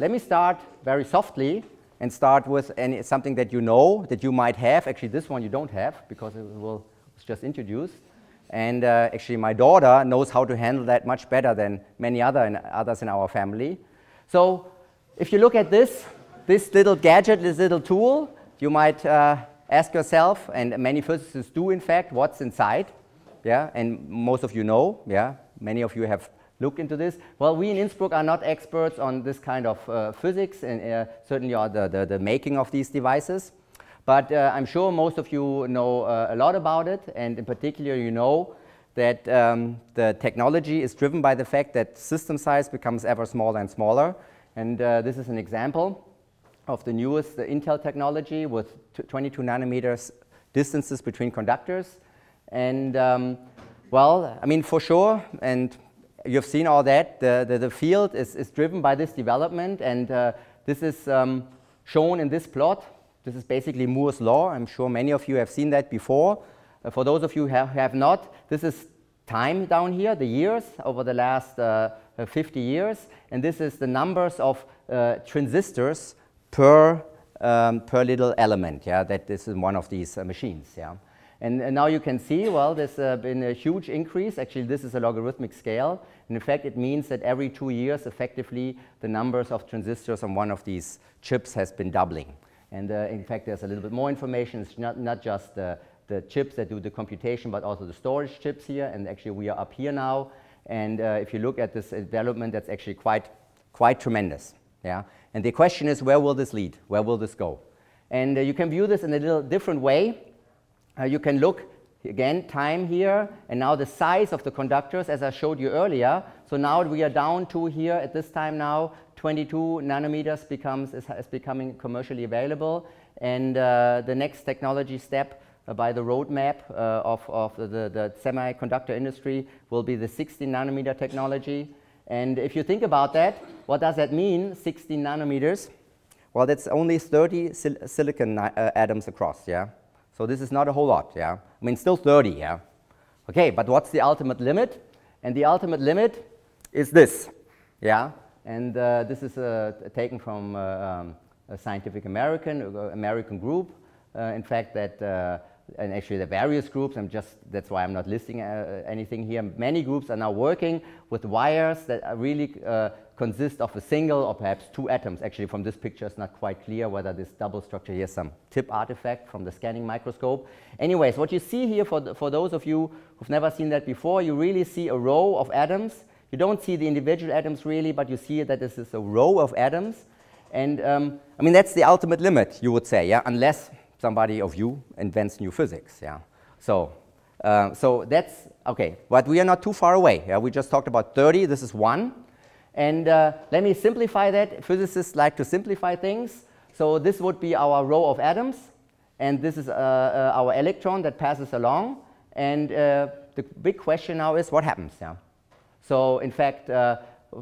let me start very softly and start with something that you know, that you might have. Actually, this one you don't have because it was just introduced. And actually, my daughter knows how to handle that much better than many others in our family. So if you look at this little gadget, this little tool, you might ask yourself, and many physicists do, in fact, what's inside. Yeah, and most of you know, yeah, many of you have looked into this. Well, we in Innsbruck are not experts on this kind of physics, and certainly on the making of these devices. But I'm sure most of you know a lot about it, and in particular, you know that the technology is driven by the fact that system size becomes ever smaller and smaller. And this is an example of the newest Intel technology with 22 nanometers distances between conductors. And well, I mean, for sure, and you've seen all that, the field is driven by this development, and this is shown in this plot. This is basically Moore's law. I'm sure many of you have seen that before. For those of you who have not, this is time down here, the years over the last 50 years, and this is the numbers of transistors per little element. Yeah, that this is one of these machines. Yeah. And now you can see, well, there's been a huge increase. Actually, this is a logarithmic scale. And in fact, it means that every 2 years, effectively, the numbers of transistors on one of these chips has been doubling. And in fact, there's a little bit more information. It's not just the chips that do the computation, but also the storage chips here. And actually, we are up here now. And if you look at this development, that's actually quite tremendous. Yeah. And the question is, where will this lead? Where will this go? And you can view this in a little different way. You can look, again, time here, and now the size of the conductors, as I showed you earlier. So now we are down to here, at this time now, 22 nanometers is becoming commercially available. And the next technology step by the roadmap of the semiconductor industry will be the 16 nanometer technology. And if you think about that, what does that mean, 16 nanometers? Well, that's only 30 silicon atoms across, yeah? So this is not a whole lot, yeah? I mean, still 30, yeah? Okay, but what's the ultimate limit? And the ultimate limit is this, yeah? And this is taken from a Scientific American, American group. In fact, that, and actually the various groups, that's why I'm not listing anything here. Many groups are now working with wires that are really consist of a single or perhaps two atoms. Actually, from this picture, it's not quite clear whether this double structure here is some tip artifact from the scanning microscope. Anyways, what you see here, for those of you who've never seen that before, you really see a row of atoms. You don't see the individual atoms really, but you see that this is a row of atoms. And I mean, that's the ultimate limit, you would say, yeah, unless somebody of you invents new physics, yeah. So that's okay, but we are not too far away. Yeah, we just talked about 30. This is one. And let me simplify that. Physicists like to simplify things. So this would be our row of atoms, and this is our electron that passes along. And the big question now is what happens. Yeah. So in fact,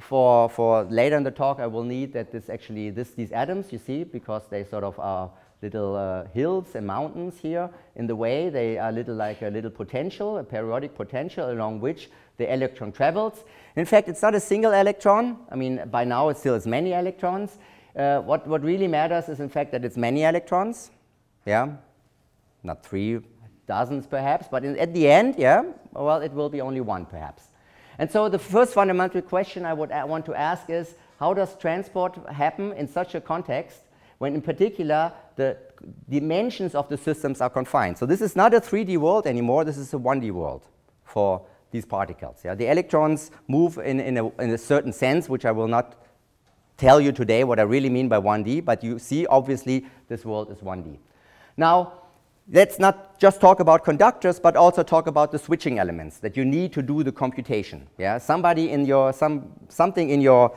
for later in the talk, I will need that this actually these atoms you see, because they sort of are little hills and mountains here in the way. They are little like a little potential, a periodic potential along which the electron travels. In fact, it's not a single electron. I mean, by now it still has many electrons. What really matters is in fact that it's many electrons, yeah, not three, dozens perhaps, but at the end, yeah, well, it will be only one perhaps. And so the first fundamental question I want to ask is, how does transport happen in such a context when in particular the dimensions of the systems are confined? So this is not a 3D world anymore, this is a 1D world for these particles. Yeah? The electrons move in a certain sense, which I will not tell you today what I really mean by 1D, but you see obviously this world is 1D. Now, let's not just talk about conductors, but also talk about the switching elements that you need to do the computation. Yeah, somebody in your something in your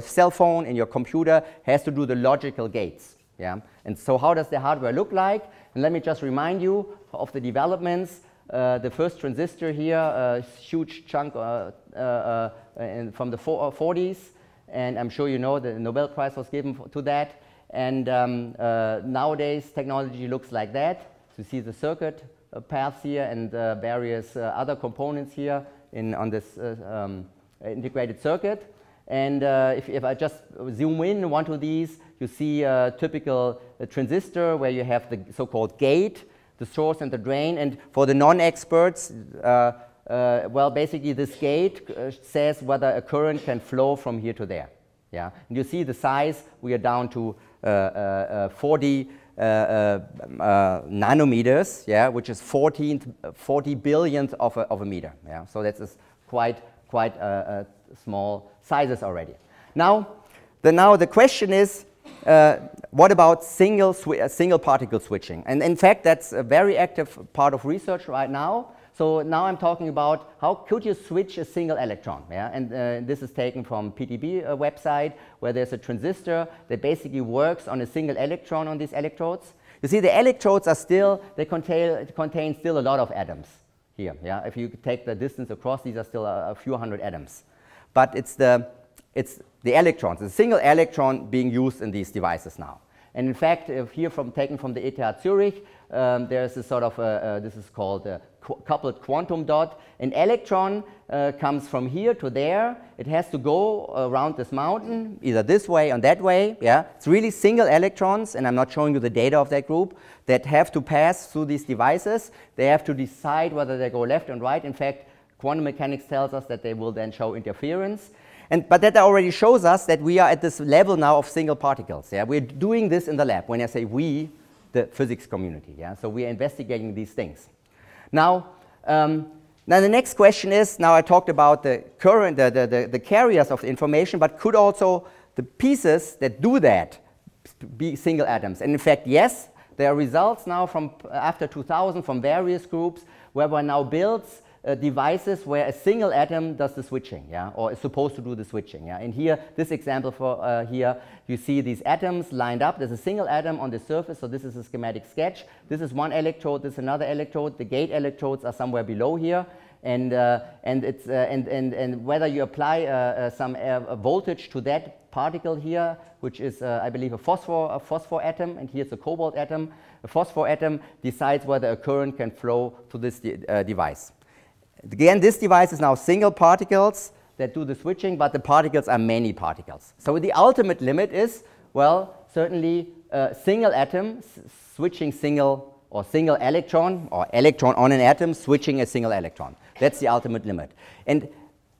cell phone, in your computer has to do the logical gates. Yeah, and so how does the hardware look like? And let me just remind you of the developments. The first transistor here, a huge chunk from the 40s, and I'm sure you know the Nobel Prize was given to that. And nowadays, technology looks like that. So you see the circuit paths here and various other components here on this integrated circuit. And if I just zoom in one of these, you see a typical transistor where you have the so-called gate, the source and the drain. And for the non-experts, well, basically this gate says whether a current can flow from here to there. Yeah, and you see the size. We are down to 40 nanometers. Yeah, which is 40 billionth of a meter. Yeah, so that's quite small sizes already. Now the question is, what about single particle switching? And in fact, that's a very active part of research right now. So now I'm talking about how could you switch a single electron. Yeah? And this is taken from PTB website, where there's a transistor that basically works on a single electron on these electrodes. You see, the electrodes are still, they contain still a lot of atoms here. Yeah? If you take the distance across, these are still a few hundred atoms. But it's the electrons, the single electron being used in these devices now. And in fact, here taken from the ETH Zürich, there's this sort of, this is called a coupled quantum dot. An electron comes from here to there. It has to go around this mountain, either this way or that way. Yeah, it's really single electrons, and I'm not showing you the data of that group, that have to pass through these devices. They have to decide whether they go left and right. In fact, quantum mechanics tells us that they will then show interference. But that already shows us that we are at this level now of single particles. Yeah? We're doing this in the lab. When I say we, the physics community. Yeah? So we are investigating these things. Now the next question is, now I talked about the current, the carriers of the information, but could also the pieces that do that be single atoms? And in fact, yes, there are results now from after 2000 from various groups where one now builds devices where a single atom does the switching, yeah, or is supposed to do the switching, yeah. And here, this example for here, you see these atoms lined up. There's a single atom on the surface, so this is a schematic sketch. This is one electrode, this is another electrode. The gate electrodes are somewhere below here, and whether you apply some voltage to that particle here, which is I believe a phosphor atom, and here's a cobalt atom. A phosphor atom decides whether a current can flow to this device. Again, this device is now single particles that do the switching, but the particles are many particles. So the ultimate limit is, well, certainly single atoms switching single electron, or electron on an atom switching a single electron. That's the ultimate limit. And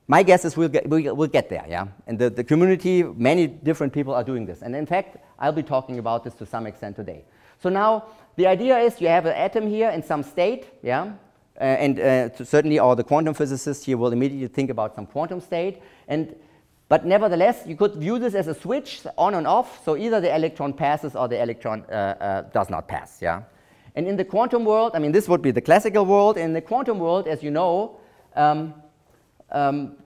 my guess is we'll get there, yeah? And the community, many different people are doing this. And in fact, I'll be talking about this to some extent today. So now, the idea is you have an atom here in some state, yeah? Certainly all the quantum physicists here will immediately think about some quantum state. But nevertheless, you could view this as a switch on and off. So either the electron passes or the electron does not pass. Yeah? And in the quantum world, I mean, this would be the classical world. In the quantum world, as you know,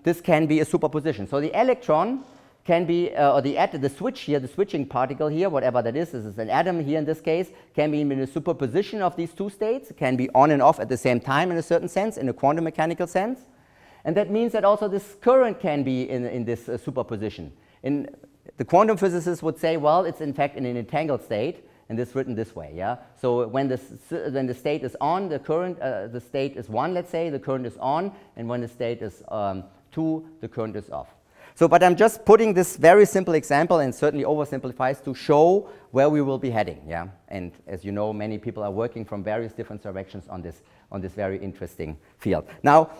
this can be a superposition. So the electron can be, or the switch here, the switching particle here, whatever that is, this is an atom here in this case, can be in a superposition of these two states, can be on and off at the same time in a certain sense, in a quantum mechanical sense. And that means that also this current can be in this superposition. The quantum physicists would say, well, it's in fact in an entangled state, and it's written this way, yeah? So when the state is on, the current, the state is one, let's say, the current is on, and when the state is two, the current is off. So, but I'm just putting this very simple example, and certainly oversimplifies, to show where we will be heading. Yeah, and as you know, many people are working from various different directions on this very interesting field. Now,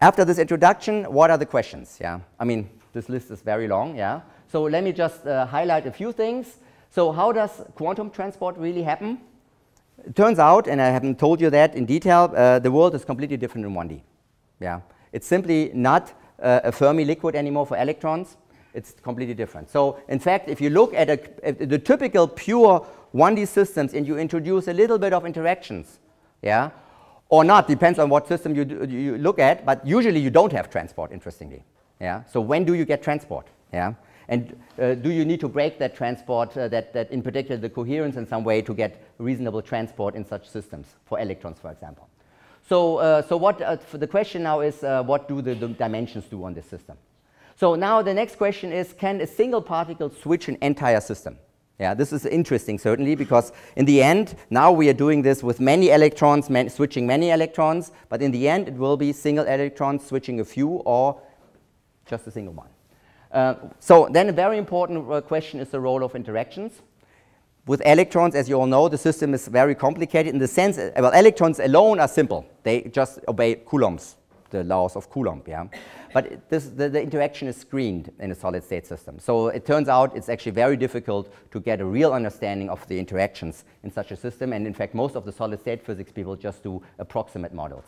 after this introduction, what are the questions? Yeah, I mean, this list is very long. Yeah, so let me just highlight a few things. So, how does quantum transport really happen? It turns out, and I haven't told you that in detail, the world is completely different in 1D. Yeah, it's simply not a Fermi liquid anymore for electrons. It's completely different. So in fact, if you look at the typical pure 1D systems and you introduce a little bit of interactions, yeah, or not, depends on what system you look at, but usually you don't have transport, interestingly. Yeah. So when do you get transport? Yeah. And do you need to break that transport, that in particular the coherence in some way to get reasonable transport in such systems, for electrons, for example? So, the question now is, what do the dimensions do on this system? So now the next question is, can a single particle switch an entire system? Yeah, this is interesting, certainly, because in the end, now we are doing this with many electrons, switching many electrons, but in the end, it will be single electrons switching a few or just a single one. So then a very important question is the role of interactions. With electrons, as you all know, the system is very complicated in the sense that, well, electrons alone are simple. They just obey Coulomb's, the laws of Coulomb, yeah? But this, the interaction is screened in a solid-state system. So it turns out it's actually very difficult to get a real understanding of the interactions in such a system. And in fact, most of the solid-state physics people just do approximate models.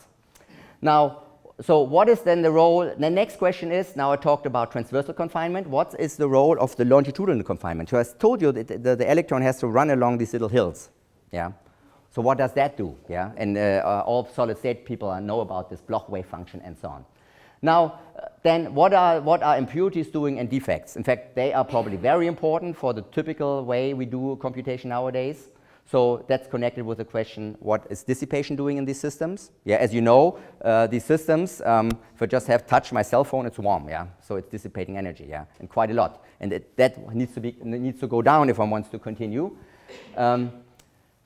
Now, so what is then the role? The next question is, now I talked about transversal confinement, what is the role of the longitudinal confinement? So I told you that the electron has to run along these little hills, yeah? So what does that do, yeah? And all solid-state people know about this Bloch wave function and so on. Now, then what are impurities doing and defects? In fact, they are probably very important for the typical way we do computation nowadays. So that's connected with the question, what is dissipation doing in these systems? Yeah, as you know, these systems, if I just have touched my cell phone, it's warm, yeah? So it's dissipating energy, yeah? And quite a lot. And that needs to go down if one wants to continue.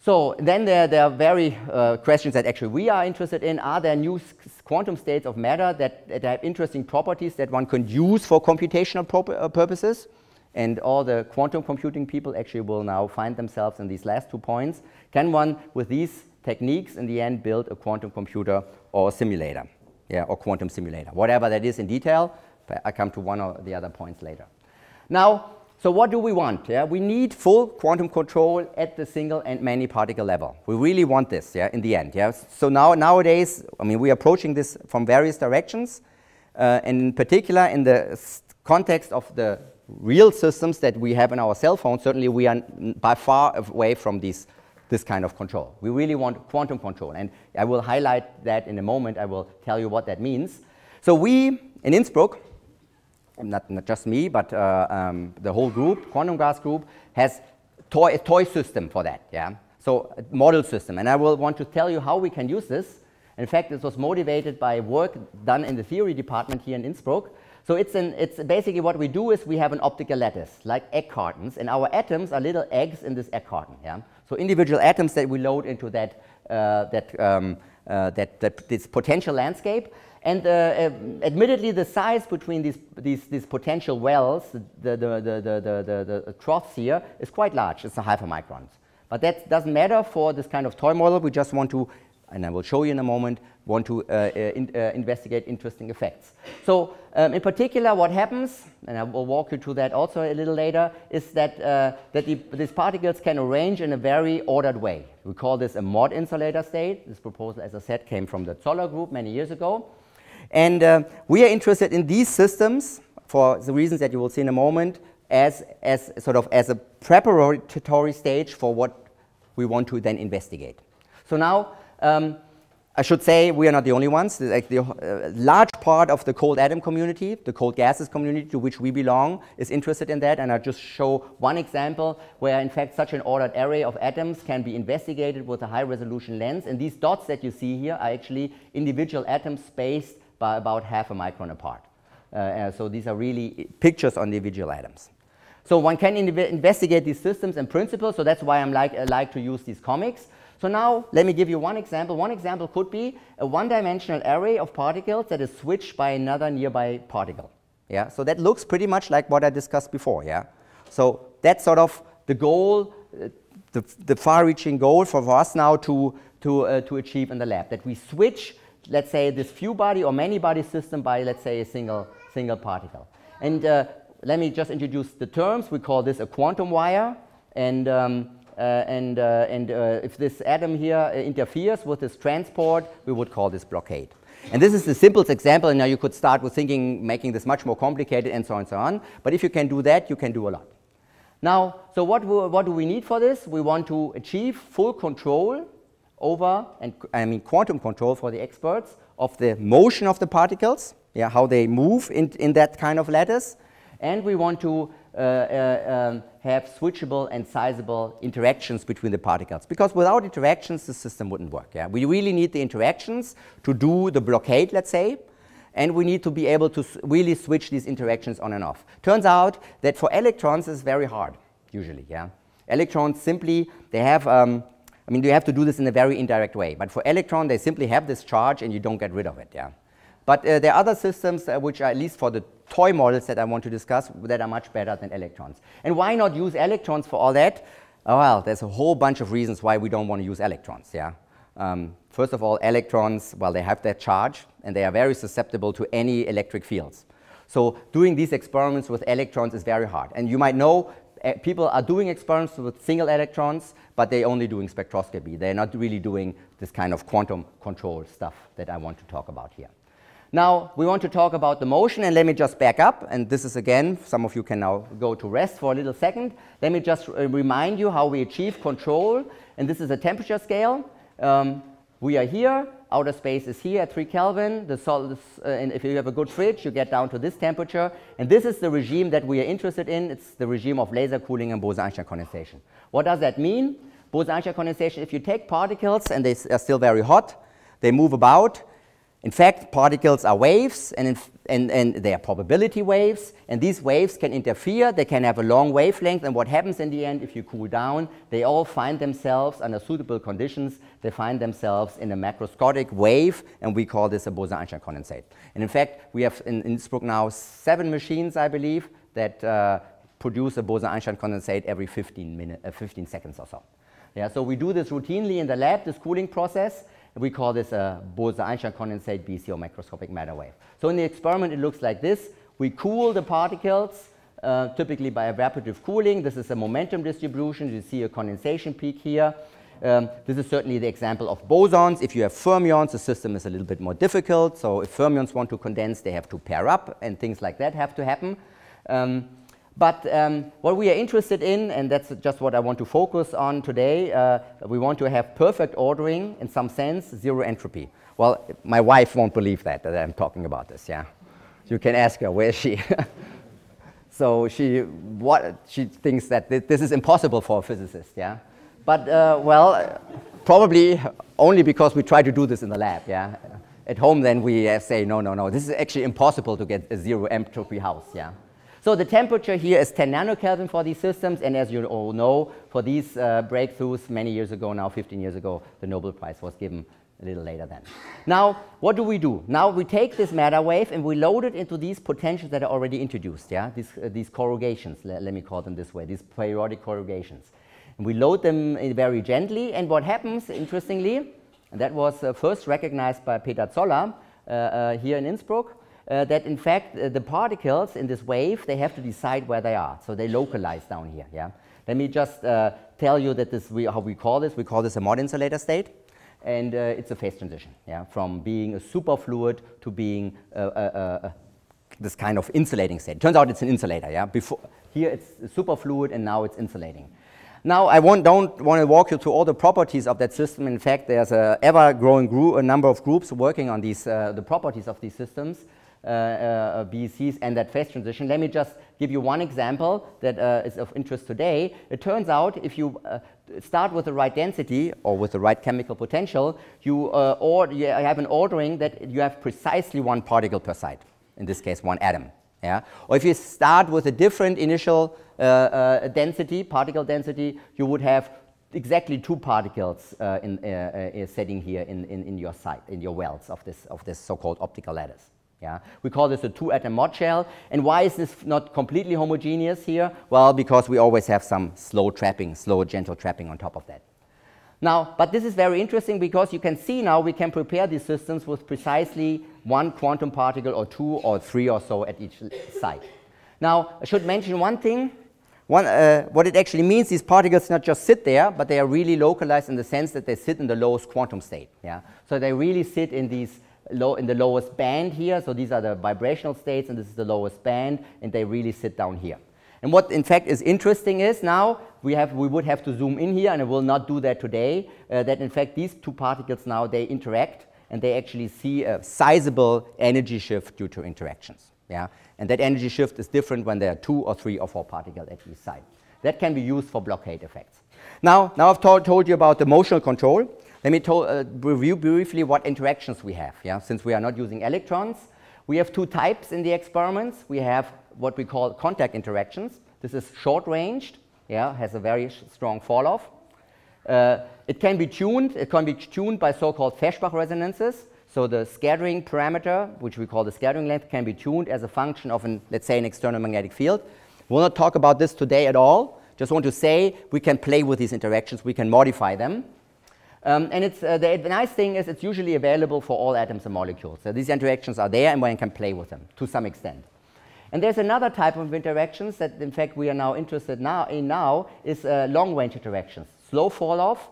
So then there are very questions that actually we are interested in. Are there new quantum states of matter that have interesting properties that one can use for computational purposes? And all the quantum computing people actually will now find themselves in these last two points. Can one, with these techniques, in the end build a quantum computer or simulator, yeah, or quantum simulator, whatever that is in detail? I come to one or the other points later. Now, so what do we want? Yeah, we need full quantum control at the single and many particle level. We really want this, yeah, in the end, yeah. So nowadays, I mean, we are approaching this from various directions, and in particular in the context of the real systems that we have in our cell phones, certainly we are by far away from this kind of control. We really want quantum control, and I will highlight that in a moment. I will tell you what that means. So we, in Innsbruck, not just me, but the whole group, quantum gas group, has a toy system for that, yeah? So a model system, and I will want to tell you how we can use this. In fact, this was motivated by work done in the theory department here in Innsbruck. So it's basically what we do is we have an optical lattice, like egg cartons, and our atoms are little eggs in this egg carton. Yeah? So individual atoms that we load into this potential landscape, and admittedly the size between these potential wells, the troughs here, is quite large. It's a half a micron. But that doesn't matter for this kind of toy model. We just want to, and I will show you in a moment, want to investigate interesting effects. So in particular what happens, and I will walk you through that also a little later, is that, these particles can arrange in a very ordered way. We call this a Mott insulator state. This proposal, as I said, came from the Zoller group many years ago. And we are interested in these systems for the reasons that you will see in a moment as a preparatory stage for what we want to then investigate. So now, I should say we are not the only ones. The large part of the cold atom community, the cold gases community to which we belong, is interested in that, and I'll just show one example where in fact such an ordered array of atoms can be investigated with a high resolution lens, and these dots that you see here are actually individual atoms spaced by about half a micron apart. So these are really pictures on individual atoms. So one can investigate these systems in principle, so that's why I like to use these comics. So now, let me give you one example. One example could be a one-dimensional array of particles that is switched by another nearby particle. Yeah, so that looks pretty much like what I discussed before, yeah? So that's sort of the goal, the far-reaching goal for us now to achieve in the lab, that we switch, let's say, this few-body or many-body system by, let's say, a single particle. And let me just introduce the terms. We call this a quantum wire, and if this atom here interferes with this transport, we would call this blockade. And this is the simplest example, and now you could start with thinking, making this much more complicated, and so on and so on. But if you can do that, you can do a lot. Now, so what do we need for this? We want to achieve full control over, and I mean quantum control for the experts, of the motion of the particles, yeah, how they move in that kind of lattice, and we want to have switchable and sizable interactions between the particles, because without interactions the system wouldn't work. Yeah? We really need the interactions to do the blockade, let's say, and we need to be able to really switch these interactions on and off. Turns out that for electrons it's very hard, usually. Yeah? Electrons simply, they have, I mean, you have to do this in a very indirect way, but for electron they simply have this charge and you don't get rid of it. Yeah? But there are other systems which are, at least for the toy models that I want to discuss, that are much better than electrons. And why not use electrons for all that? Well, there's a whole bunch of reasons why we don't want to use electrons, yeah. First of all, electrons, well, they have their charge, and they are very susceptible to any electric fields. So doing these experiments with electrons is very hard. And you might know people are doing experiments with single electrons, but they're only doing spectroscopy. They're not really doing this kind of quantum control stuff that I want to talk about here. Now, we want to talk about the motion, and let me just back up, and this is again, some of you can now go to rest for a little second. Let me just remind you how we achieve control, and this is a temperature scale. We are here, outer space is here at 3 Kelvin, the solid is, and if you have a good fridge, you get down to this temperature, and this is the regime that we are interested in. It's the regime of laser cooling and Bose-Einstein condensation. What does that mean? Bose-Einstein condensation, if you take particles, and they are still very hot, they move about. In fact, particles are waves, and they are probability waves, and these waves can interfere, they can have a long wavelength, and what happens in the end, if you cool down, they all find themselves under suitable conditions, they find themselves in a macroscopic wave, and we call this a Bose-Einstein condensate. And in fact, we have in Innsbruck now 7 machines, I believe, that produce a Bose-Einstein condensate every 15 seconds or so. Yeah, so we do this routinely in the lab, this cooling process. We call this a Bose-Einstein condensate BEC or microscopic matter wave. So in the experiment, it looks like this. We cool the particles, typically by evaporative cooling. This is a momentum distribution. You see a condensation peak here. This is certainly the example of bosons. If you have fermions, the system is a little bit more difficult. So if fermions want to condense, they have to pair up, and things like that have to happen. But what we are interested in, and that's just what I want to focus on today, we want to have perfect ordering, in some sense, zero entropy. Well, my wife won't believe that I'm talking about this, yeah. You can ask her, where is she? So she thinks that this is impossible for a physicist, yeah. But, well, probably only because we try to do this in the lab, yeah. At home, then, we say, no, no, no, this is actually impossible to get a zero entropy house, yeah. So the temperature here is 10 nanokelvin for these systems, and as you all know, for these breakthroughs many years ago now, 15 years ago, the Nobel Prize was given a little later then. Now, what do we do? Now we take this matter wave and we load it into these potentials that are already introduced, yeah? These corrugations, let me call them this way, these periodic corrugations. And we load them very gently, and what happens, interestingly, and that was first recognized by Peter Zoller here in Innsbruck, that in fact the particles in this wave, they have to decide where they are, so they localize down here, yeah. Let me just tell you that how we call this a Mott insulator state, and it's a phase transition, yeah, from being a superfluid to being this kind of insulating state. Turns out it's an insulator, yeah. Before, here it's superfluid and now it's insulating. Now, I don't want to walk you through all the properties of that system. In fact, there's an ever-growing number of groups working on these, the properties of these systems. BECs and that phase transition. Let me just give you one example that is of interest today. It turns out if you start with the right density or with the right chemical potential, you have an ordering that you have precisely one particle per site, in this case one atom. Yeah? Or if you start with a different initial density, particle density, you would have exactly 2 particles sitting here in your site, in your wells of this so-called optical lattice. Yeah. We call this a 2-atom Mott shell. And why is this not completely homogeneous here? Well, because we always have some slow trapping, slow gentle trapping on top of that. Now, but this is very interesting because you can see now we can prepare these systems with precisely 1 quantum particle or 2 or 3 or so at each site. Now, I should mention one thing. What it actually means, these particles not just sit there, but they are really localized in the sense that they sit in the lowest quantum state. Yeah? So they really sit in these in the lowest band here, so these are the vibrational states, and this is the lowest band, and they really sit down here. And what in fact is interesting is now we would have to zoom in here, and I will not do that today, that in fact these 2 particles now, they interact, and they actually see a sizable energy shift due to interactions. Yeah? And that energy shift is different when there are 2 or 3 or 4 particles at each side. That can be used for blockade effects. Now I've told you about the motional control. Let me review briefly what interactions we have, yeah? Since we are not using electrons. We have 2 types in the experiments. We have what we call contact interactions. This is short-ranged, yeah? Has a very strong fall-off. It can be tuned by so-called Feshbach resonances. So the scattering parameter, which we call the scattering length, can be tuned as a function of, let's say, an external magnetic field. We'll not talk about this today at all. Just want to say we can play with these interactions. We can modify them. And it's, the nice thing is it's usually available for all atoms and molecules. So these interactions are there and one can play with them to some extent. And there's another type of interactions that, in fact, we are now interested in now is long-range interactions. Slow fall-off.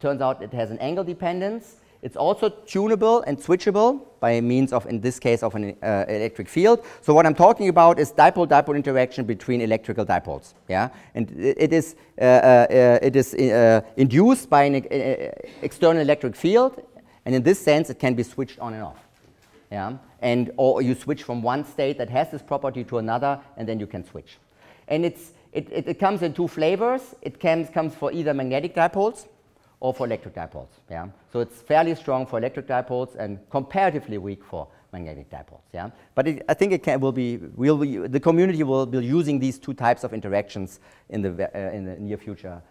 Turns out it has an angle dependence. It's also tunable and switchable by means of, in this case, of an electric field. So what I'm talking about is dipole-dipole interaction between electrical dipoles. Yeah, and it is induced by an external electric field, and in this sense, it can be switched on and off. Yeah, and or you switch from one state that has this property to another, and then you can switch. And it comes in two flavors. It comes for either magnetic dipoles or for electric dipoles. Yeah? So it's fairly strong for electric dipoles and comparatively weak for magnetic dipoles. Yeah? But I think the community will be using these two types of interactions in the near future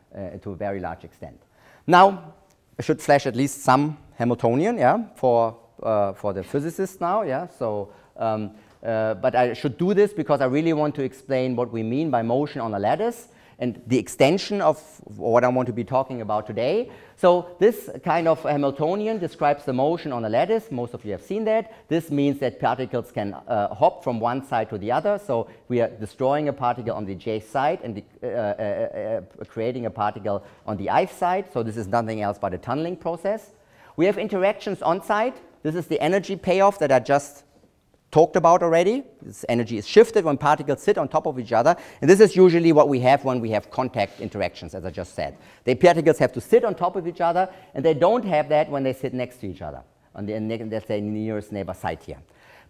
to a very large extent. Now, I should flash at least some Hamiltonian, yeah, for the physicists now. Yeah? So, but I should do this because I really want to explain what we mean by motion on a lattice and the extension of what I want to be talking about today. So this kind of Hamiltonian describes the motion on a lattice. Most of you have seen that. This means that particles can hop from one side to the other. So we are destroying a particle on the J side and creating a particle on the I side. So this is nothing else but a tunneling process. We have interactions on site. This is the energy payoff that I just talked about already. This energy is shifted when particles sit on top of each other, and this is usually what we have when we have contact interactions, as I just said. The particles have to sit on top of each other, and they don't have that when they sit next to each other on the nearest neighbor site here.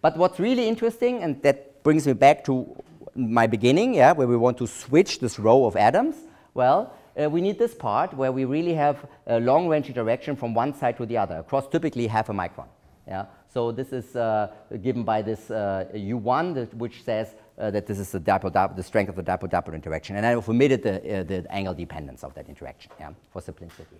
But what's really interesting, and that brings me back to my beginning, yeah, where we want to switch this row of atoms, well, we need this part where we really have a long-range interaction from one side to the other, across typically half a micron. Yeah. So this is given by this U1, which says that this is the strength of the dipole-dipole interaction. And I've omitted the angle dependence of that interaction, yeah, for simplicity.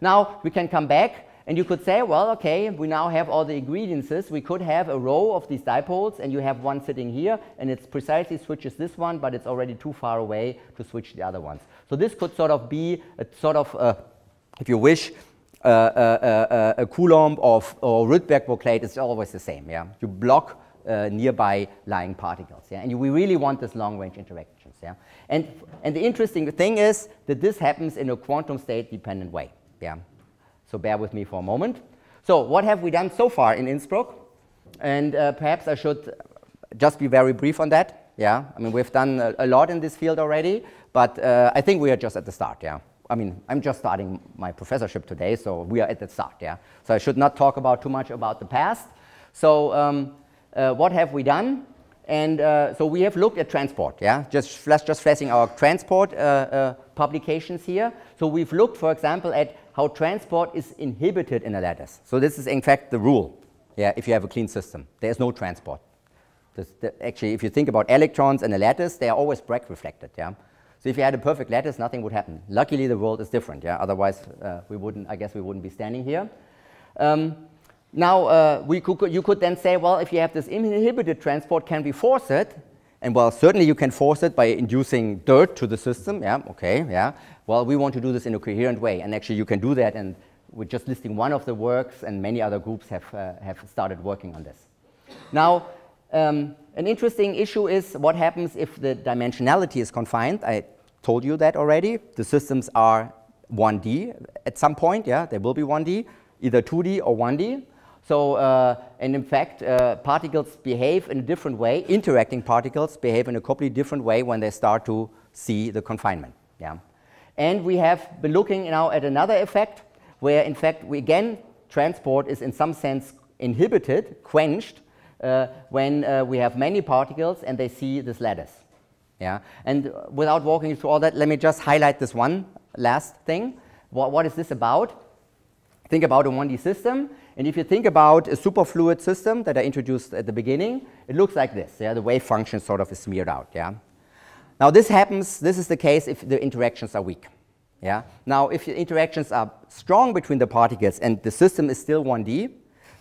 Now we can come back, and you could say, well, okay, we now have all the ingredients. We could have a row of these dipoles, and you have one sitting here, and it precisely switches this one, but it's already too far away to switch the other ones. So this could sort of be a sort of, if you wish, a Coulomb or Rydberg-Blockade is always the same. Yeah, you block nearby lying particles. Yeah, and we really want this long-range interactions. Yeah, and the interesting thing is that this happens in a quantum state-dependent way. Yeah, so bear with me for a moment. So what have we done so far in Innsbruck? And perhaps I should just be very brief on that. Yeah, I mean we've done a lot in this field already, but I think we are just at the start. Yeah. I mean, I'm just starting my professorship today, so we are at the start, yeah? So I should not talk about too much about the past. So what have we done? And so we have looked at transport, yeah? Just flashing our transport publications here. So we've looked, for example, at how transport is inhibited in a lattice. So this is, in fact, the rule, yeah, if you have a clean system. There is no transport. Actually, if you think about electrons in a lattice, they are always Bragg reflected, yeah? So if you had a perfect lattice, nothing would happen. Luckily, the world is different. Yeah, otherwise, we wouldn't. I guess we wouldn't be standing here. Now, you could then say, well, if you have this inhibited transport, can we force it? And well, certainly you can force it by inducing dirt to the system. Yeah, okay. Yeah. Well, we want to do this in a coherent way, and actually, you can do that. And we're just listing one of the works, and many other groups have started working on this. Now. An interesting issue is what happens if the dimensionality is confined. I told you that already. The systems are 1D at some point. Yeah, they will be 1D, either 2D or 1D. So, and in fact, particles behave in a different way. Interacting particles behave in a completely different way when they start to see the confinement. Yeah, and we have been looking now at another effect, where in fact we again transport is in some sense inhibited, quenched. When we have many particles and they see this lattice. Yeah? And without walking you through all that, let me just highlight this one last thing. What is this about? Think about a 1D system, and if you think about a superfluid system that I introduced at the beginning, it looks like this. Yeah? The wave function sort of is smeared out. Yeah? Now this happens, this is the case if the interactions are weak. Yeah? Now if the interactions are strong between the particles and the system is still 1D,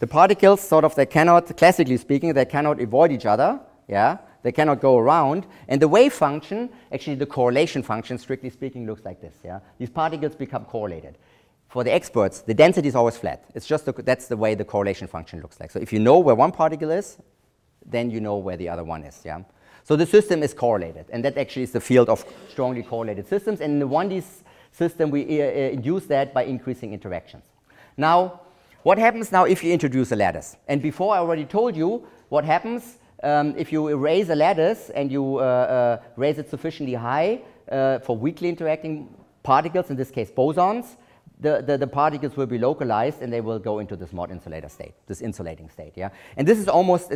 the particles sort of, they cannot, classically speaking, they cannot avoid each other, yeah? They cannot go around, and the wave function, actually the correlation function, strictly speaking, looks like this, yeah? These particles become correlated. For the experts, the density is always flat. It's just, that's the way the correlation function looks like. So if you know where one particle is, then you know where the other one is, yeah? So the system is correlated, and that actually is the field of strongly correlated systems, and in the 1D system, we induce that by increasing interactions. Now, what happens now if you introduce a lattice? And before I already told you what happens if you raise a lattice and you raise it sufficiently high for weakly interacting particles, in this case bosons, the particles will be localized and they will go into this Mott insulator state, this insulating state, yeah? And this is almost,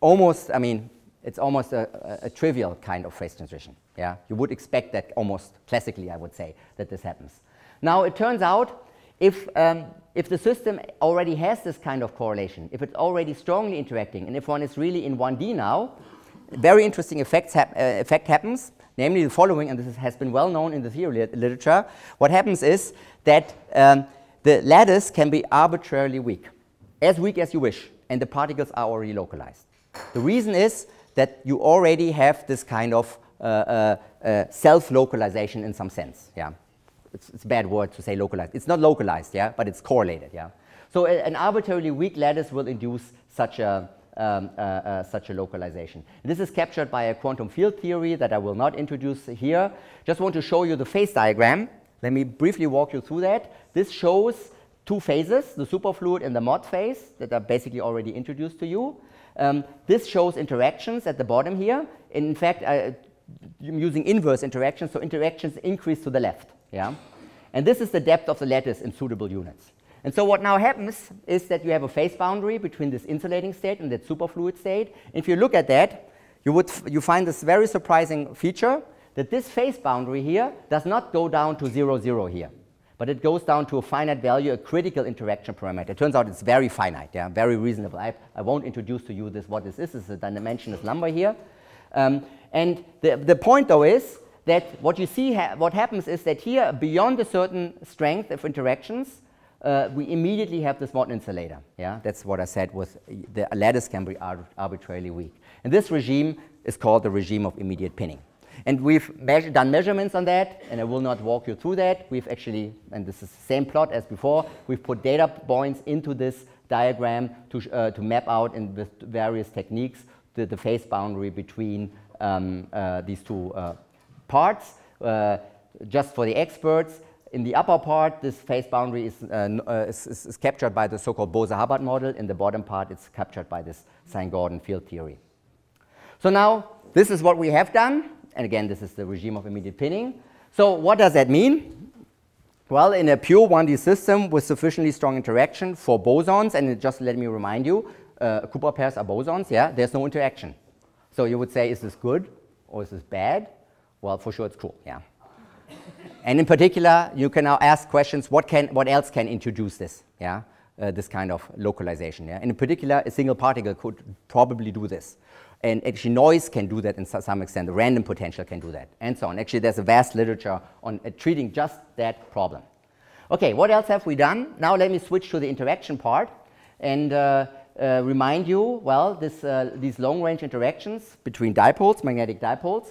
almost, I mean, it's almost a trivial kind of phase transition, yeah? You would expect that almost classically, I would say, that this happens. Now, it turns out if the system already has this kind of correlation, if it's already strongly interacting, and if one is really in 1D now, very interesting effect happens, namely the following, and this has been well known in the theory literature. What happens is that the lattice can be arbitrarily weak as you wish, and the particles are already localized. The reason is that you already have this kind of self-localization in some sense, yeah? It's a bad word to say localized. It's not localized, yeah, but it's correlated, yeah. So an arbitrarily weak lattice will induce such a such a localization. And this is captured by a quantum field theory that I will not introduce here. Just want to show you the phase diagram. Let me briefly walk you through that. This shows two phases, the superfluid and the Mott phase, that are basically already introduced to you. This shows interactions at the bottom here. In fact, I'm using inverse interactions, so interactions increase to the left. Yeah? And this is the depth of the lattice in suitable units. And so what now happens is that you have a phase boundary between this insulating state and that superfluid state. If you look at that, you find this very surprising feature that this phase boundary here does not go down to 0, 0 here, but it goes down to a finite value, a critical interaction parameter. It turns out it's very finite, yeah? Very reasonable. I won't introduce to you this, what this is. This is a dimensionless number here. And the point though is that what you see, what happens is that here, beyond a certain strength of interactions, we immediately have this Mott insulator. Yeah, that's what I said was the lattice can be arbitrarily weak. And this regime is called the regime of immediate pinning. And we've done measurements on that, and I will not walk you through that. We've actually, and this is the same plot as before, we've put data points into this diagram to map out with various techniques the phase boundary between these two parts. Just for the experts, in the upper part, this phase boundary is captured by the so-called Bose-Hubbard model. In the bottom part, it's captured by this sine-Gordon field theory. So now, this is what we have done. And again, this is the regime of immediate pinning. So what does that mean? Well, in a pure 1D system with sufficiently strong interaction for bosons, and just let me remind you, Cooper pairs are bosons, yeah? There's no interaction. So you would say, is this good or is this bad? Well, for sure it's cool, yeah. And in particular, you can now ask questions, what else can introduce this, yeah? This kind of localization, yeah? And in particular, a single particle could probably do this. And actually noise can do that in some extent, the random potential can do that, and so on. Actually, there's a vast literature on treating just that problem. Okay, what else have we done? Now let me switch to the interaction part and remind you, well, these long-range interactions between dipoles, magnetic dipoles,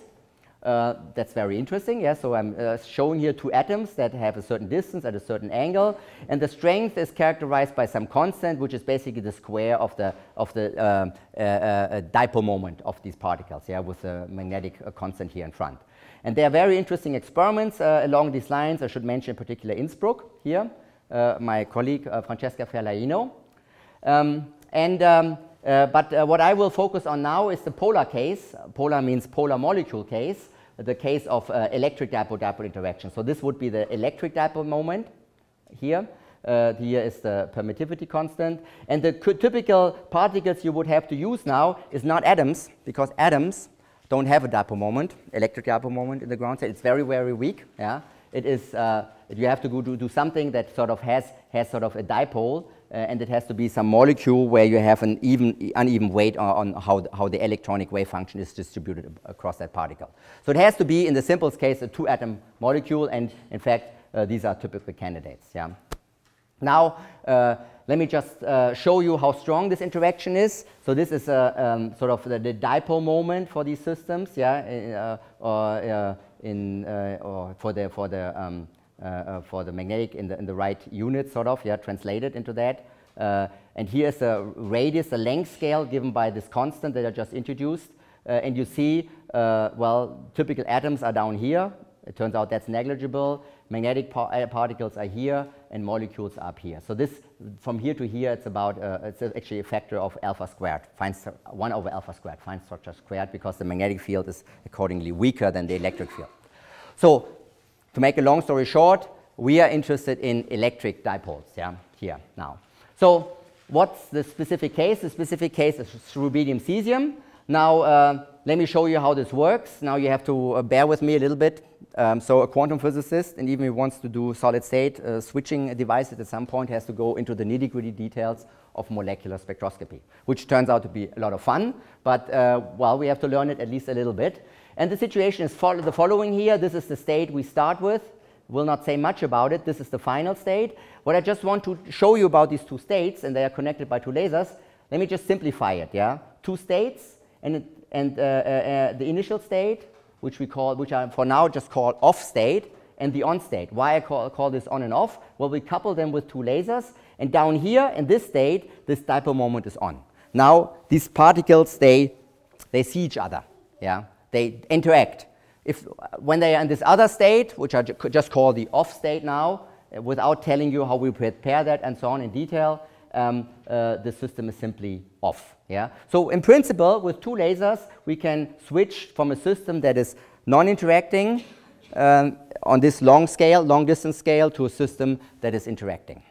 that's very interesting, yeah? So I'm showing here two atoms that have a certain distance at a certain angle, and the strength is characterized by some constant, which is basically the square of the dipole moment of these particles, yeah? With a magnetic constant here in front. And there are very interesting experiments along these lines. I should mention in particular Innsbruck here, my colleague Francesca Ferlaíno. But what I will focus on now is the polar case. Polar means polar molecule case, the case of electric dipole-dipole interaction. So this would be the electric dipole moment here. Here is the permittivity constant. And the typical particles you would have to use now is not atoms, because atoms don't have a dipole moment, electric dipole moment in the ground state. It's very, very weak. Yeah? It is, you have to go do something that sort of has sort of a dipole. And it has to be some molecule where you have an uneven weight on how the electronic wave function is distributed across that particle. So it has to be, in the simplest case, a two-atom molecule, and in fact, these are typical candidates. Yeah. Now, let me just show you how strong this interaction is. So this is sort of the dipole moment for these systems, yeah, or for the magnetic in the right unit, sort of, yeah, translated into that. And here is the radius, the length scale given by this constant that I just introduced. And you see, well, typical atoms are down here. It turns out that's negligible. Magnetic particles are here, and molecules are up here. So this, from here to here, it's about, it's actually a factor of alpha squared. Finds 1 over alpha squared, fine structure squared, because the magnetic field is accordingly weaker than the electric field. So, to make a long story short, we are interested in electric dipoles, yeah, here, now. So, what's the specific case? The specific case is rubidium-cesium. Now, let me show you how this works. Now, you have to bear with me a little bit. So a quantum physicist, and even if he wants to do solid-state switching devices at some point, has to go into the nitty-gritty details of molecular spectroscopy, which turns out to be a lot of fun, but well, we have to learn it at least a little bit. And the situation is the following here. This is the state we start with. Will not say much about it. This is the final state. What I just want to show you about these two states, and they are connected by two lasers, let me just simplify it, yeah? Two states, and the initial state, which we call, which I for now just call off state, and the on state. Why I call this on and off? Well, we couple them with two lasers, and down here in this state, this dipole moment is on. Now these particles, they see each other, yeah? They interact. If when they are in this other state, which I just call the off state now, without telling you how we prepare that and so on in detail, the system is simply off. Yeah? So in principle, with two lasers, we can switch from a system that is non-interacting on this long scale, long distance scale, to a system that is interacting.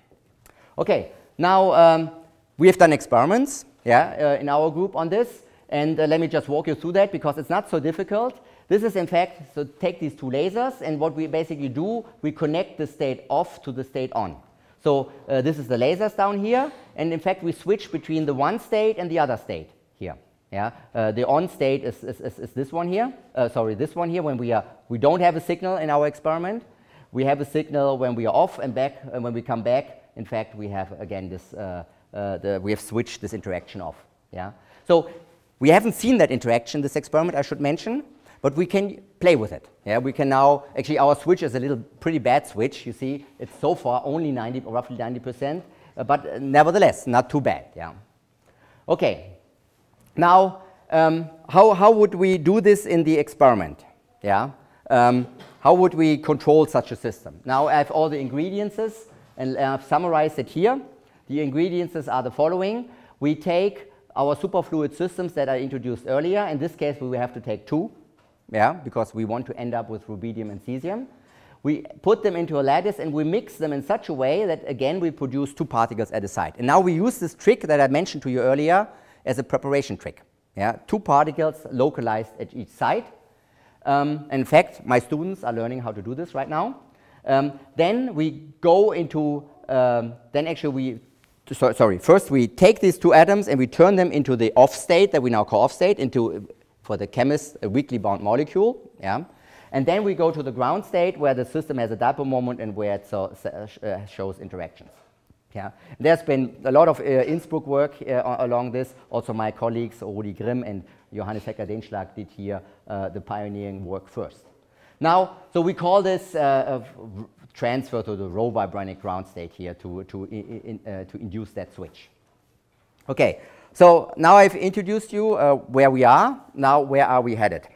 Okay, now we have done experiments, yeah, in our group on this, and let me just walk you through that because it's not so difficult. This is in fact, so take these two lasers, and what we basically do, we connect the state off to the state on. So this is the lasers down here, and in fact we switch between the one state and the other state here. Yeah, the on state is this one here. Sorry, this one here. When we don't have a signal in our experiment, we have a signal when we are off and back, and when we come back, in fact we have again this we have switched this interaction off. Yeah, so we haven't seen that interaction in this experiment, I should mention. But we can play with it. Yeah, we can now, actually our switch is a little pretty bad switch, you see. It's so far only 90, or roughly 90%, but nevertheless, not too bad, yeah. Okay, now how would we do this in the experiment? Yeah, how would we control such a system? Now I have all the ingredients, and I've summarized it here. The ingredients are the following. We take our superfluid systems that I introduced earlier. In this case, we will have to take two. Yeah, because we want to end up with rubidium and cesium. We put them into a lattice and we mix them in such a way that again we produce two particles at a site. And now we use this trick that I mentioned to you earlier as a preparation trick. Yeah, two particles localized at each site. In fact, my students are learning how to do this right now. Then we go into, first we take these two atoms and we turn them into the off state that we now call off state, into, for the chemist, a weakly bound molecule, yeah? And then we go to the ground state where the system has a dipole moment and where it shows interactions. Yeah? There's been a lot of Innsbruck work along this. Also my colleagues Rudi Grimm and Johannes Hecker-Denschlag did here the pioneering work first. Now, so we call this transfer to the Rho vibronic ground state here to induce that switch. Okay. So now I've introduced you where we are. Now where are we headed?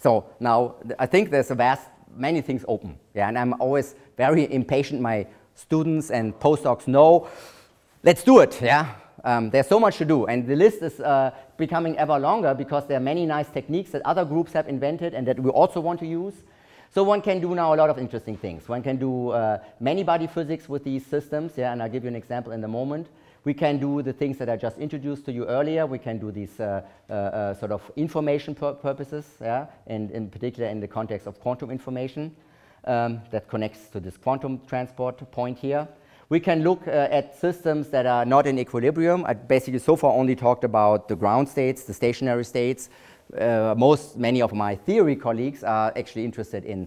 So now I think there's a many things open. Yeah, and I'm always very impatient. My students and postdocs know, let's do it. Yeah, there's so much to do, and the list is becoming ever longer because there are many nice techniques that other groups have invented and that we also want to use. So one can do now a lot of interesting things. One can do many-body physics with these systems. Yeah, and I'll give you an example in a moment. We can do the things that I just introduced to you earlier. We can do these sort of information purposes, yeah? And in particular in the context of quantum information that connects to this quantum transport point here. We can look at systems that are not in equilibrium. I basically so far only talked about the ground states, the stationary states. Many of my theory colleagues are actually interested in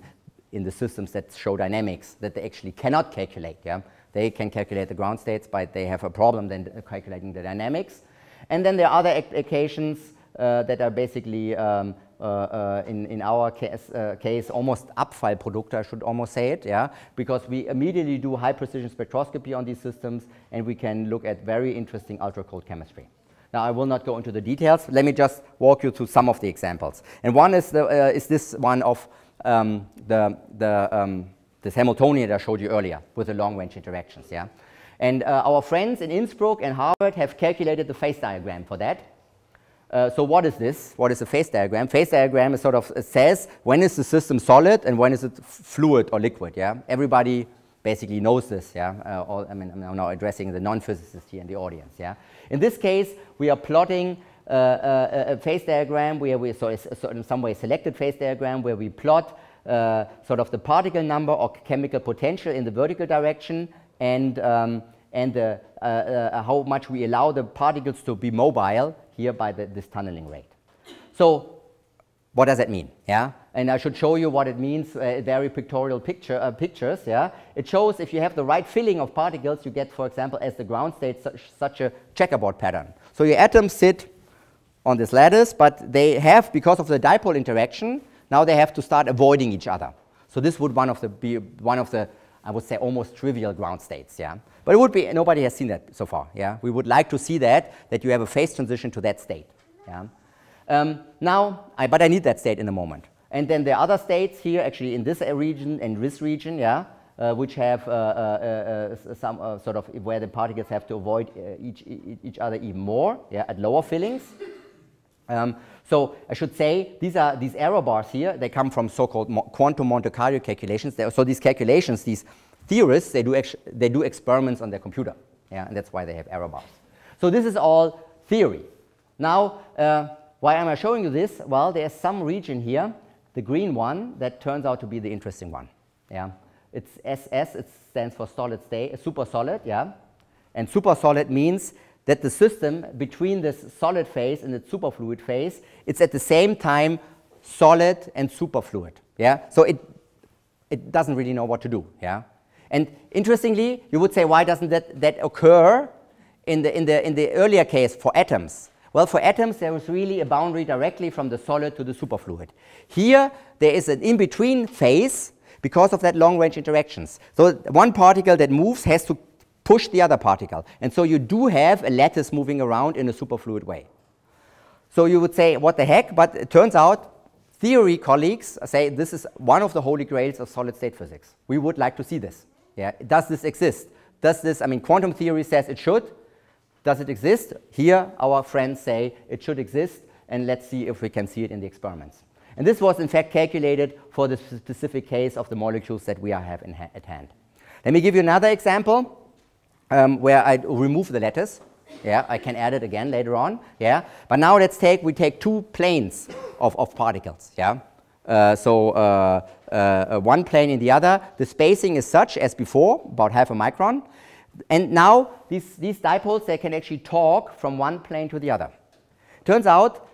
in the systems that show dynamics that they actually cannot calculate. Yeah? They can calculate the ground states, but they have a problem then calculating the dynamics. And then there are other applications that are basically, in our case, almost Abfallprodukte, I should almost say it, yeah? Because we immediately do high precision spectroscopy on these systems, and we can look at very interesting ultra-cold chemistry. Now, I will not go into the details. Let me just walk you through some of the examples. And one is, this one of this Hamiltonian that I showed you earlier with the long-range interactions. Yeah? And our friends in Innsbruck and Harvard have calculated the phase diagram for that. So what is this? What is a phase diagram? Phase diagram is sort of says when is the system solid and when is it fluid or liquid. Yeah? Everybody basically knows this. Yeah? I mean, I'm now addressing the non-physicists here in the audience. Yeah? In this case, we are plotting a phase diagram where we, so in some way selected phase diagram where we plot sort of the particle number or chemical potential in the vertical direction and the, how much we allow the particles to be mobile here by this tunneling rate. So what does that mean? Yeah, and I should show you what it means. Very pictorial pictures. Yeah, it shows if you have the right filling of particles, you get, for example, as the ground state such a checkerboard pattern. So your atoms sit on this lattice, but they have, because of the dipole interaction, now they have to start avoiding each other. So this would be one of the, I would say, almost trivial ground states. Yeah, but it would be, nobody has seen that so far. Yeah, we would like to see that you have a phase transition to that state. Yeah, but I need that state in a moment. And then there are other states here, actually in this region and this region. Yeah, which have some sort of where the particles have to avoid each other even more. Yeah, at lower fillings. So I should say these error bars here, they come from so-called quantum Monte Carlo calculations. So these calculations, these theorists, they do experiments on their computer, yeah, and that's why they have error bars. So this is all theory. Now, why am I showing you this? Well, there's some region here, the green one, that turns out to be the interesting one. Yeah, it's SS. It stands for solid state, super solid. Yeah, and super solid means that the system between this solid phase and the superfluid phase, it's at the same time solid and superfluid. Yeah, so it doesn't really know what to do. Yeah, and interestingly, you would say, why doesn't that occur in the earlier case for atoms? Well, for atoms, there is really a boundary directly from the solid to the superfluid. Here, there is an in-between phase because of that long-range interactions. So one particle that moves has to push the other particle, and so you do have a lattice moving around in a superfluid way. So you would say, what the heck? But it turns out, theory colleagues say this is one of the holy grails of solid-state physics. We would like to see this. Yeah, does this exist? Does this? I mean, quantum theory says it should. Does it exist? Here, our friends say it should exist, and let's see if we can see it in the experiments. And this was in fact calculated for the specific case of the molecules that we have at hand. Let me give you another example. Where I remove the lattice, yeah, I can add it again later on, yeah. But now we take two planes of particles, yeah. One plane in the other. The spacing is such as before, about half a micron, and now these dipoles, they can actually talk from one plane to the other. Turns out,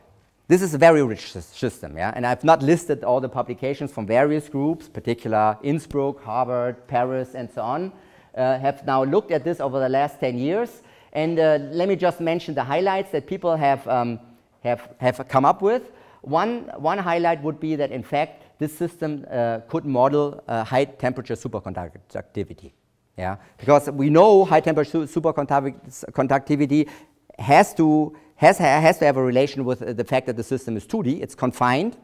this is a very rich system, yeah. And I've not listed all the publications from various groups, particular Innsbruck, Harvard, Paris, and so on. Have now looked at this over the last 10 years, and let me just mention the highlights that people have come up with. One highlight would be that in fact this system could model high temperature superconductivity. Yeah, because we know high temperature superconductivity has to have a relation with the fact that the system is 2D. It's confined.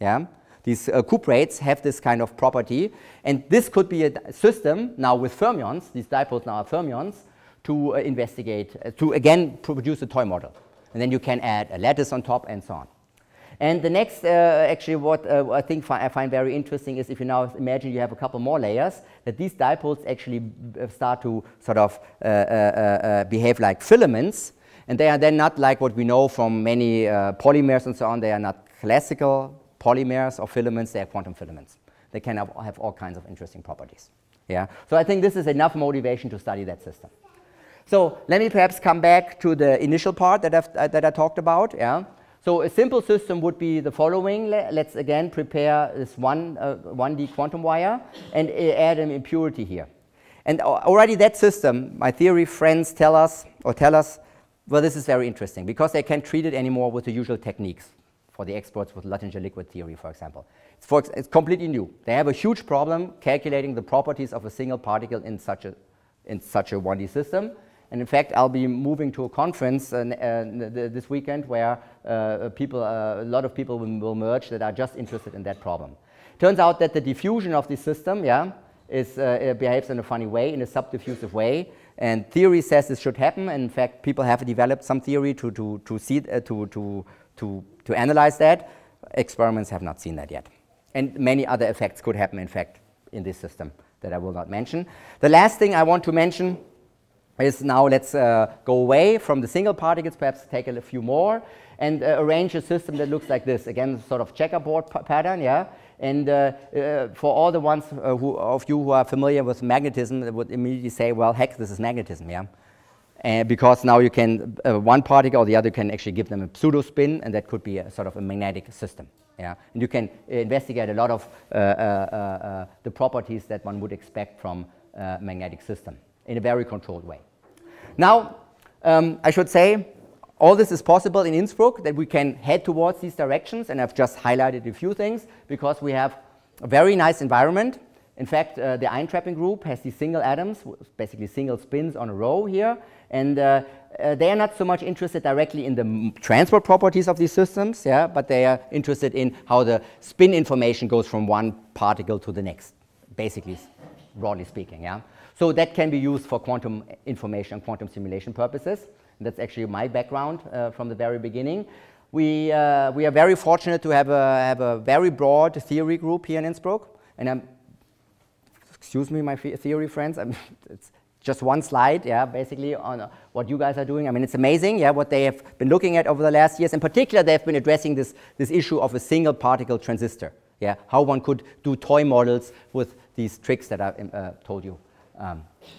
Yeah. These cuprates have this kind of property, and this could be a system now with fermions. These dipoles now are fermions to investigate, to again produce a toy model, and then you can add a lattice on top and so on. And the next, actually, what I think I find very interesting is if you now imagine you have a couple more layers, that these dipoles actually start to sort of behave like filaments, and they are then not like what we know from many polymers and so on. They are not classical polymers or filaments, they are quantum filaments. They can have all kinds of interesting properties. Yeah? So I think this is enough motivation to study that system. So let me perhaps come back to the initial part that I talked about. Yeah? So a simple system would be the following. Let's again prepare this 1D quantum wire and add an impurity here. And already that system, my theory friends tell us, well, this is very interesting because they can't treat it anymore with the usual techniques for the experts with Luttinger liquid theory, for example. It's completely new. They have a huge problem calculating the properties of a single particle in such a 1D system. And in fact, I'll be moving to a conference this weekend where a lot of people will merge that are just interested in that problem. Turns out that the diffusion of the system, it behaves in a funny way, in a subdiffusive way. And theory says this should happen. And in fact, people have developed some theory to analyze that. Experiments have not seen that yet. And many other effects could happen, in fact, in this system that I will not mention. The last thing I want to mention is now let's go away from the single particles, perhaps take a few more, and arrange a system that looks like this. Again, sort of checkerboard pattern, And for all the ones of you who are familiar with magnetism, they would immediately say, well, heck, this is magnetism, because now you can, one particle or the other can actually give them a pseudo spin, and that could be a sort of a magnetic system. And you can investigate a lot of the properties that one would expect from a magnetic system in a very controlled way. Now, I should say, all this is possible in Innsbruck, that we can head towards these directions, and I've just highlighted a few things because we have a very nice environment. In fact, the eintrapping group has these single atoms, basically single spins on a row here, and they are not so much interested directly in the transport properties of these systems, but they are interested in how the spin information goes from one particle to the next, basically, broadly speaking. So that can be used for quantum information and quantum simulation purposes. And that's actually my background from the very beginning. We are very fortunate to have a very broad theory group here in Innsbruck. And I'm, excuse me, my theory friends, it's just one slide, basically on what you guys are doing. I mean, it's amazing, what they have been looking at over the last years. In particular, they have been addressing this issue of a single particle transistor, how one could do toy models with these tricks that I told you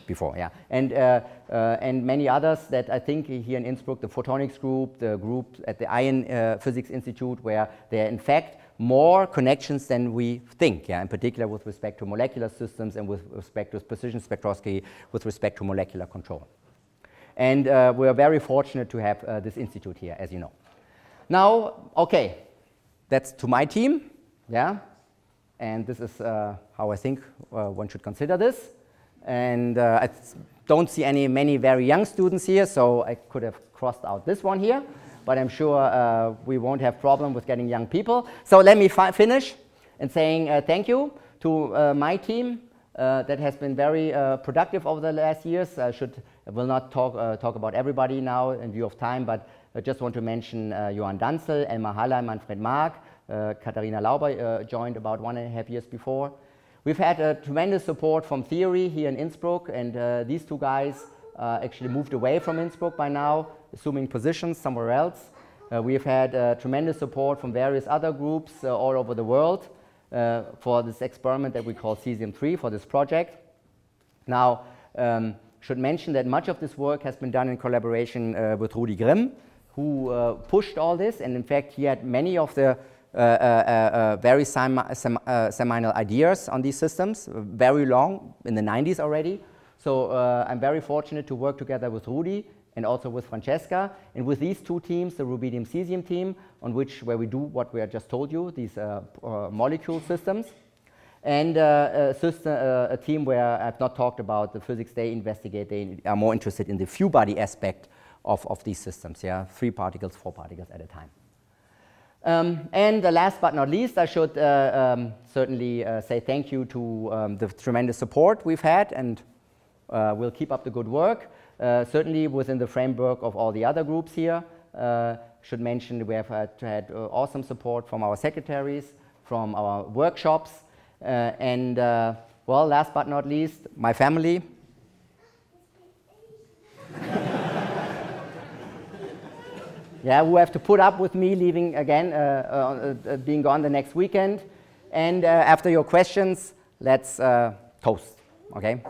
before, and many others that I think here in Innsbruck, the photonics group, the group at the Ion Physics Institute, where there are in fact more connections than we think, in particular with respect to molecular systems and with respect to precision spectroscopy, with respect to molecular control. And we are very fortunate to have this institute here, as you know. Now, okay, that's to my team, and this is how I think one should consider this. And I don't see many very young students here, so I could have crossed out this one here, but I'm sure we won't have problem with getting young people. So let me finish and saying thank you to my team that has been very productive over the last years. I will not talk about everybody now in view of time, but I just want to mention Johann Danzel, Elmar Haller, Manfred Mark, Katharina Lauber joined about 1.5 years before. We've had tremendous support from theory here in Innsbruck, and these two guys actually moved away from Innsbruck by now, assuming positions somewhere else. We've had tremendous support from various other groups all over the world for this experiment that we call Cesium-3, for this project. Now, should mention that much of this work has been done in collaboration with Rudi Grimm, who pushed all this, and in fact he had many of the very seminal ideas on these systems, very long, in the 90s already. So I'm very fortunate to work together with Rudi and also with Francesca, and with these two teams, the rubidium-cesium team, where we do what we just told you, these molecule systems, and a team where I've not talked about the physics they investigate. They are more interested in the few-body aspect of these systems, 3 particles, 4 particles at a time. And last but not least, I should certainly say thank you to the tremendous support we've had, and we'll keep up the good work, certainly within the framework of all the other groups here. Should mention we have had awesome support from our secretaries, from our workshops, and well, last but not least, my family. Who have to put up with me leaving again, being gone the next weekend. And after your questions, let's toast, okay?